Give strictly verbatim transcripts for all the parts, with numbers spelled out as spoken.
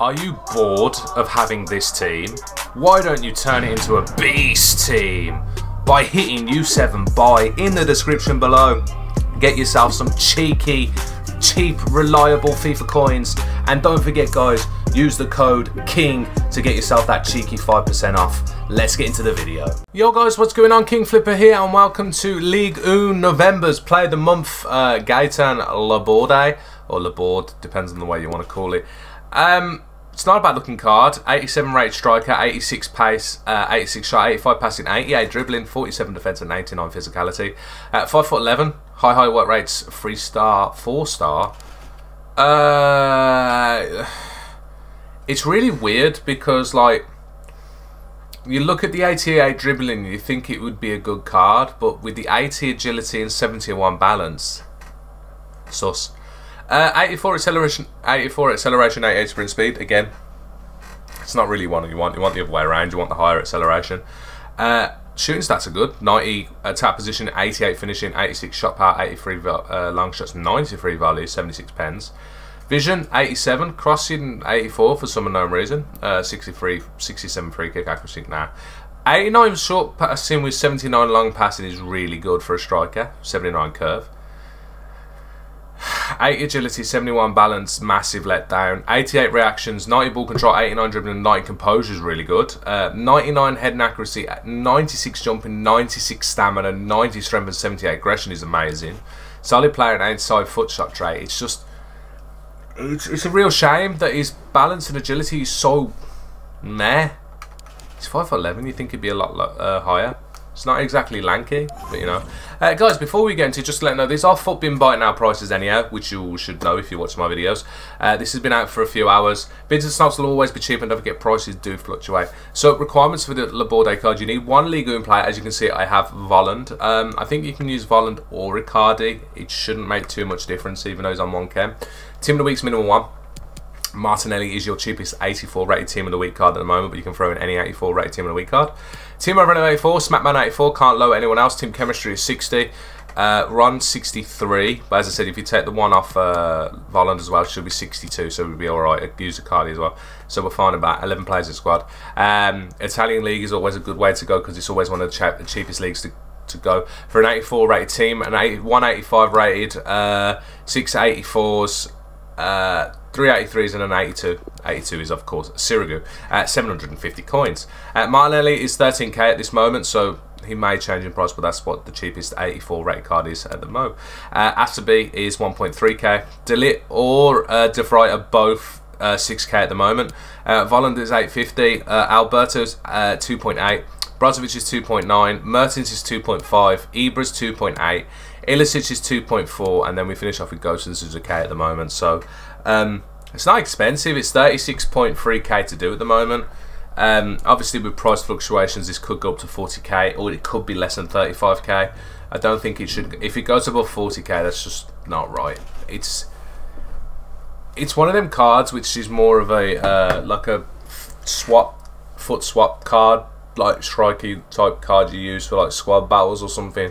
Are you bored of having this team? Why don't you turn it into a beast team? By hitting U seven Buy in the description below, get yourself some cheeky, cheap, reliable FIFA coins. And don't forget guys, use the code KING to get yourself that cheeky five percent off. Let's get into the video. Yo guys, what's going on? Kingflipper here and welcome to Ligue one November's Play of the Month, uh, Gaëtan Laborde, or Laborde, depends on the way you want to call it. Um, it's not a bad looking card. eighty-seven rated striker, eighty-six pace, uh, eighty-six shot, eighty-five passing, eighty-eight dribbling, forty-seven defence and ninety-nine physicality. Uh, five foot eleven, high high work rates, three star, four star. Uh, it's really weird because like, you look at the eighty-eight dribbling, you think it would be a good card, but with the eighty agility and seventy-one balance, sus. Uh, eighty-four acceleration, eighty-four acceleration, eighty-eight sprint speed. Again, it's not really one you want. You want the other way around. You want the higher acceleration. Uh, shooting stats are good. ninety attack position, eighty-eight finishing, eighty-six shot power, eighty-three uh, long shots, ninety-three volleys, seventy-six pens. Vision eighty-seven, crossing eighty-four for some unknown reason, uh, sixty-three, sixty-seven free kick accuracy now. Nah. eighty-nine short passing with seventy-nine long passing is really good for a striker, seventy-nine curve. eighty agility, seventy-one balance, massive letdown. eighty-eight reactions, ninety ball control, eighty-nine dribbling, ninety composure is really good. Uh, ninety-nine head and accuracy, ninety-six jumping, ninety-six stamina, ninety strength and seventy-eight aggression is amazing. Solid player and outside foot shot trait. It's just... It's, it's a real shame that his balance and agility is so meh. He's five foot eleven, you'd think he'd be a lot uh, higher. It's not exactly lanky, but you know. Uh, guys, before we get into it, just to let you know, these are footbin buy now prices anyhow, which you all should know if you watch my videos. Uh, this has been out for a few hours. Bids and snobs will always be cheap, and don't forget prices do fluctuate. So, requirements for the Laborde card, you need one Ligue one player. As you can see, I have Volund. Um, I think you can use Volund or Ricardi. It shouldn't make too much difference, even though he's on one chem. Team of the week's minimum one. Martinelli is your cheapest eighty-four rated team of the week card at the moment, but you can throw in any eighty-four rated team of the week card. Team of Reno eighty-four, Smackman eighty-four, can't lower anyone else. Team Chemistry is sixty, uh, Ron sixty-three, but as I said, if you take the one off uh, Voland as well, she'll be sixty-two, so we'll be alright. Use a card as well, so we're fine about eleven players in the squad. Um, Italian League is always a good way to go because it's always one of the, cha the cheapest leagues to to go for an eighty-four rated team, an one eighty-five rated, uh, six eighty-fours, uh, three eighty-threes and an eighty-two. eighty-two is of course Sirigu at seven hundred fifty coins. Uh, Martinelli is thirteen K at this moment, so he may change in price, but that's what the cheapest eighty-four rated card is at the moment. Uh, Asabi is one point three K. DeLit or uh, DeFry are both uh, six K at the moment. Uh, Volund is eight fifty. Uh, Alberto's uh, two point eight. Brozovic is two point nine. Mertens is two point five. Ibra's two point eight. Illicic is two point four, and then we finish off with Ghost, and this is okay at the moment. So um, it's not expensive. It's thirty-six point three K to do at the moment. Um, obviously, with price fluctuations, this could go up to forty K, or it could be less than thirty-five K. I don't think it should. If it goes above forty K, that's just not right. It's it's one of them cards which is more of a uh, like a swap, foot swap card, like strikey type card you use for like squad battles or something.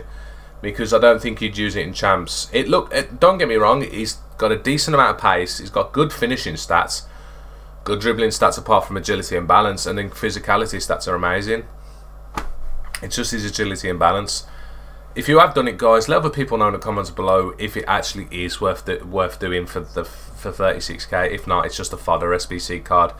Because I don't think you'd use it in champs. It look, it, don't get me wrong, he's got a decent amount of pace. He's got good finishing stats, good dribbling stats apart from agility and balance, and then physicality stats are amazing. It's just his agility and balance. If you have done it, guys, let other people know in the comments below if it actually is worth the, worth doing for the for thirty-six K. If not, it's just a fodder S B C card.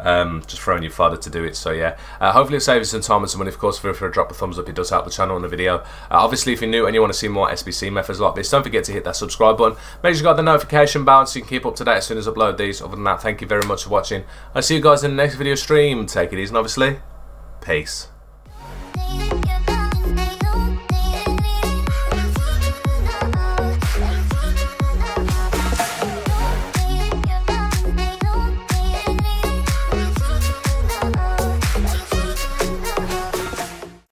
Um, just throwing your fodder to do it, so yeah. Uh, hopefully it saves some time and some money. Of course, feel free to drop a thumbs up, it does help the channel and the video. Uh, obviously, if you're new and you want to see more S B C methods like this, don't forget to hit that subscribe button. Make sure you got the notification bell so you can keep up to date as soon as I upload these. Other than that, thank you very much for watching. I'll see you guys in the next video stream. Take it easy, and obviously, peace.